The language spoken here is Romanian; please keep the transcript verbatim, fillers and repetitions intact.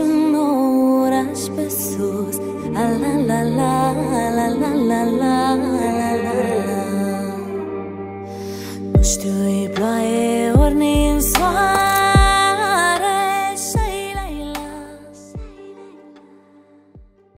Un oraș pe sus, la la la la la la la la.